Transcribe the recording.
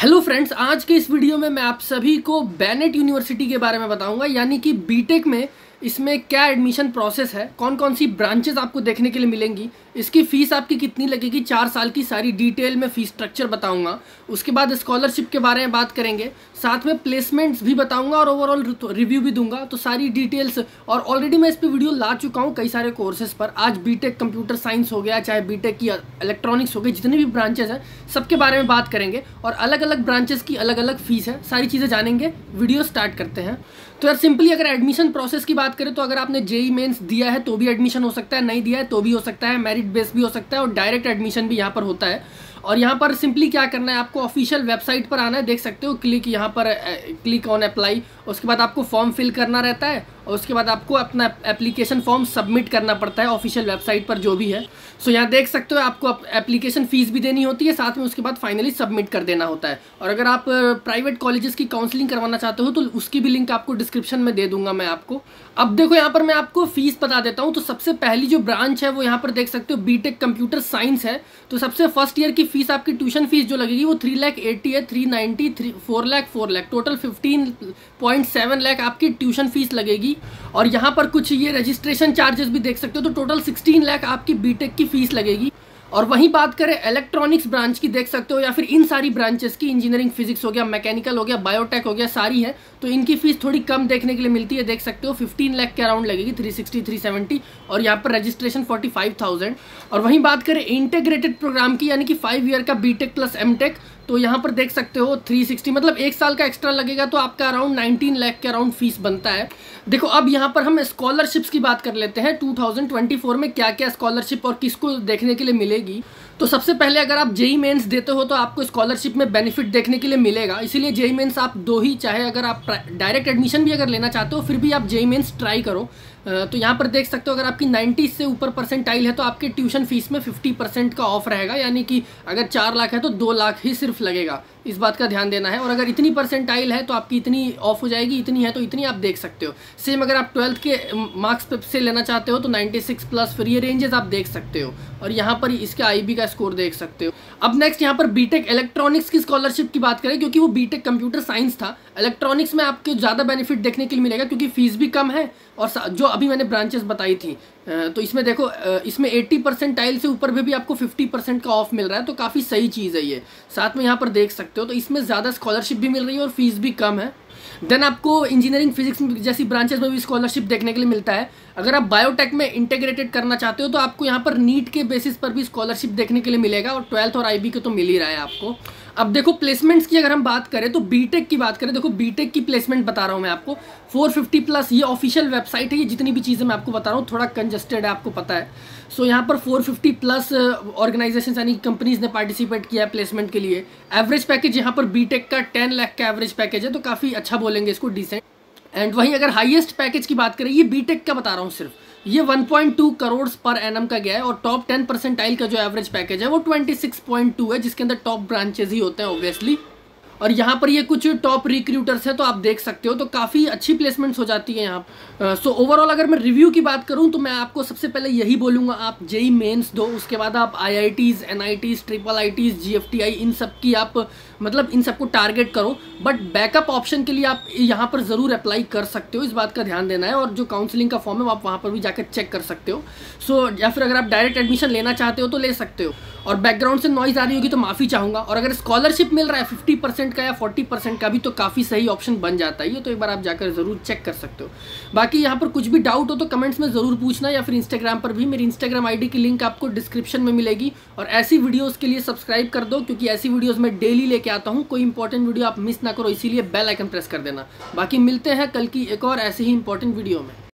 Hello friends, आज के इस वीडियो में मैं आप सभी को बेनेट यूनिवर्सिटी के बारे में बताऊंगा, यानी कि बीटेक में इसमें क्या एडमिशन प्रोसेस है, कौन कौन सी ब्रांचेस आपको देखने के लिए मिलेंगी, इसकी फ़ीस आपकी कितनी लगेगी, 4 साल की सारी डिटेल में फ़ीस स्ट्रक्चर बताऊंगा। उसके बाद स्कॉलरशिप के बारे में बात करेंगे, साथ में प्लेसमेंट्स भी बताऊंगा और ओवरऑल रिव्यू भी दूंगा। तो सारी डिटेल्स, और ऑलरेडी मैं इस पर वीडियो ला चुका हूँ कई सारे कोर्सेज़ पर। आज बीटेक कंप्यूटर साइंस हो गया, चाहे बीटेक की इलेक्ट्रॉनिक्स हो गई, जितनी भी ब्रांचेज़ हैं सबके बारे में बात करेंगे और अलग अलग ब्रांचेज़ की अलग अलग फ़ीस है, सारी चीज़ें जानेंगे। वीडियो स्टार्ट करते हैं। तो यार सिंपली अगर एडमिशन प्रोसेस की बात करें तो अगर आपने जेईई मेंस दिया है तो भी एडमिशन हो सकता है, नहीं दिया है तो भी हो सकता है, मेरिट बेस भी हो सकता है और डायरेक्ट एडमिशन भी यहाँ पर होता है। और यहाँ पर सिंपली क्या करना है, आपको ऑफिशियल वेबसाइट पर आना है, देख सकते हो क्लिक यहाँ पर, क्लिक ऑन अप्लाई। उसके बाद आपको फॉर्म फिल करना रहता है और उसके बाद आपको अपना एप्लीकेशन फॉर्म सबमिट करना पड़ता है ऑफिशियल वेबसाइट पर जो भी है। सो यहाँ देख सकते हो आपको एप्लीकेशन फ़ीस भी देनी होती है, साथ में उसके बाद फाइनली सबमिट कर देना होता है। और अगर आप प्राइवेट कॉलेजेस की काउंसलिंग करवाना चाहते हो तो उसकी भी लिंक आपको डिस्क्रिप्शन में दे दूंगा मैं आपको। अब देखो यहाँ पर मैं आपको फ़ीस बता देता हूँ। तो सबसे पहली जो ब्रांच है वो यहाँ पर देख सकते हो बीटेक कंप्यूटर साइंस है। तो सबसे फर्स्ट ईयर की फ़ीस, आपकी ट्यूशन फीस जो लगेगी वो 3,80,000 है, 3,90,000, 4,00,000, टोटल 15.7 लाख आपकी ट्यूशन फीस लगेगी। और यहाँ पर कुछ ये रजिस्ट्रेशन चार्जेस भी देख सकते हो, तो टोटल 16 लाख आपकी बीटेक की फ़ीस लगेगी। और वहीं बात करें इलेक्ट्रॉनिक्स ब्रांच की, देख सकते हो या फिर इन सारी ब्रांचेस की, इंजीनियरिंग, फिजिक्स हो गया, मैकेनिकल हो गया, बायोटेक हो गया, सारी है। तो इनकी फ़ीस थोड़ी कम देखने के लिए मिलती है, देख सकते हो 15 लाख के अराउंड लगेगी, 360-370, और यहाँ पर रजिस्ट्रेशन 45,000। और वहीं बात करें इंटीग्रेटेड प्रोग्राम की, यानी कि 5 ईयर का बीटेक प्लस एमटेक, तो यहाँ पर देख सकते हो 360, मतलब 1 साल का एक्स्ट्रा लगेगा, तो आपका अराउंड 19 लाख के अराउंड फीस बनता है। देखो अब यहाँ पर हम स्कॉलरशिप्स की बात कर लेते हैं, 2024 में क्या क्या स्कॉलरशिप और किसको देखने के लिए मिलेगी। तो सबसे पहले अगर आप जेईई मेंस देते हो तो आपको स्कॉलरशिप में बेनिफिट देखने के लिए मिलेगा, इसीलिए जेईई मेंस आप दो ही, चाहे अगर आप डायरेक्ट एडमिशन भी अगर लेना चाहते हो फिर भी आप जेईई मेंस ट्राई करो। तो यहाँ पर देख सकते हो अगर आपकी 90 से ऊपर परसेंटाइल है तो आपके ट्यूशन फीस में 50% का ऑफ रहेगा, यानी कि अगर 4 लाख है तो 2 लाख ही सिर्फ लगेगा, इस बात का ध्यान देना है। और अगर इतनी परसेंटाइल है तो आपकी इतनी ऑफ हो जाएगी, इतनी है तो इतनी आप देख सकते हो। सेम अगर आप 12th के मार्क्स से लेना चाहते हो तो 96+, फिर ये रेंजेस आप देख सकते हो। और यहाँ पर इसका IB का स्कोर देख सकते हो। अब नेक्स्ट यहाँ पर बीटेक इलेक्ट्रॉनिक्स की स्कॉलरशिप की बात करें, क्योंकि वो बीटेक कंप्यूटर साइंस था, इलेक्ट्रॉनिक्स में आपको ज़्यादा बेनिफिट देखने के लिए मिलेगा क्योंकि फीस भी कम है। और जो अभी मैंने ब्रांचेस बताई थी तो इसमें देखो, इसमें 80% से ऊपर भी आपको 50% का ऑफ मिल रहा है, तो काफ़ी सही चीज़ है ये। साथ में यहाँ पर देख सकते हो, तो इसमें ज़्यादा स्कॉलरशिप भी मिल रही है और फीस भी कम है। देन आपको इंजीनियरिंग, फिजिक्स जैसी ब्रांचेस में भी स्कॉलरशिप देखने के लिए मिलता है। अगर आप बायोटेक में इंटीग्रेटेड करना चाहते हो तो आपको यहाँ पर नीट के बेसिस पर भी स्कॉलरशिप देखने के लिए मिलेगा, और 12th और IB के तो मिल ही रहा है आपको। अब देखो प्लेसमेंट्स की अगर हम बात करें तो बीटेक की बात करें, देखो बीटेक की प्लेसमेंट बता रहा हूँ मैं आपको, 450+, ये ऑफिशियल वेबसाइट है, ये जितनी भी चीज़ें मैं आपको बता रहा हूँ थोड़ा कंजस्टेड है, आपको पता है। सो यहाँ पर 450+ ऑर्गेनाइजेशन यानी कंपनीज़ ने पार्टिसिपेट किया है प्लेसमेंट के लिए। एवरेज पैकेज यहाँ पर बीटेक का 10 लाख का एवरेज पैकेज है, तो काफ़ी अच्छा बोलेंगे इसको, डिसेंट। एंड वहीं अगर हाईएस्ट पैकेज की बात करें, ये बीटेक का बता रहा हूँ सिर्फ, ये 1.2 करोड़ पर एनम का गया है, और टॉप 10% का जो एवरेज पैकेज है वो 26.2 है, जिसके अंदर टॉप ब्रांचेज ही होते हैं ऑब्वियसली। और यहाँ पर ये कुछ टॉप रिक्रूटर्स हैं, तो आप देख सकते हो, तो काफ़ी अच्छी प्लेसमेंट्स हो जाती है यहाँ। सो ओवरऑल अगर मैं रिव्यू की बात करूँ तो मैं आपको सबसे पहले यही बोलूँगा, आप जेईई मेंस दो, उसके बाद आप IITs, NITs, IIITs, GFTI, इन सब की आप, मतलब इन सबको टारगेट करो, बट बैकअप ऑप्शन के लिए आप यहाँ पर ज़रूर अप्लाई कर सकते हो, इस बात का ध्यान देना है। और जो काउंसलिंग का फॉर्म है आप वहाँ पर भी जाकर चेक कर सकते हो। सो या फिर अगर आप डायरेक्ट एडमिशन लेना चाहते हो तो ले सकते हो। और बैकग्राउंड से नॉइज़ आ रही होगी तो माफ़ी चाहूँगा। और अगर स्कॉलरशिप मिल रहा है 50% का या 40% का भी, तो काफ़ी सही ऑप्शन बन जाता है ये, तो एक बार आप जाकर ज़रूर चेक कर सकते हो। बाकी यहाँ पर कुछ भी डाउट हो तो कमेंट्स में ज़रूर पूछना, या फिर इंस्टाग्राम पर भी, मेरी इंस्टाग्राम आईडी की लिंक आपको डिस्क्रिप्शन में मिलेगी। और ऐसी वीडियोज़ के लिए सब्सक्राइब कर दो, क्योंकि ऐसी वीडियोज़ मैं डेली लेके आता हूँ, कोई इंपॉर्टेंट वीडियो आप मिस ना करो, इसीलिए बेल आइकन प्रेस कर देना। बाकी मिलते हैं कल की एक और ऐसी ही इंपॉर्टेंट वीडियो में।